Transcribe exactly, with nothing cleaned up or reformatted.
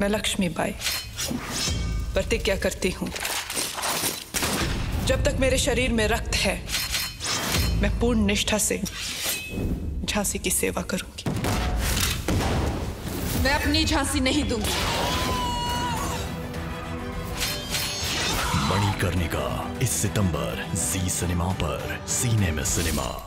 मैं लक्ष्मी बाई प्रतिज्ञा करती हूँ, जब तक मेरे शरीर में रक्त है मैं पूर्ण निष्ठा से झांसी की सेवा करूंगी। मैं अपनी झांसी नहीं दूंगी। मणिकर्णिका इस सितंबर ज़ी सिनेमा पर। Zee cinema.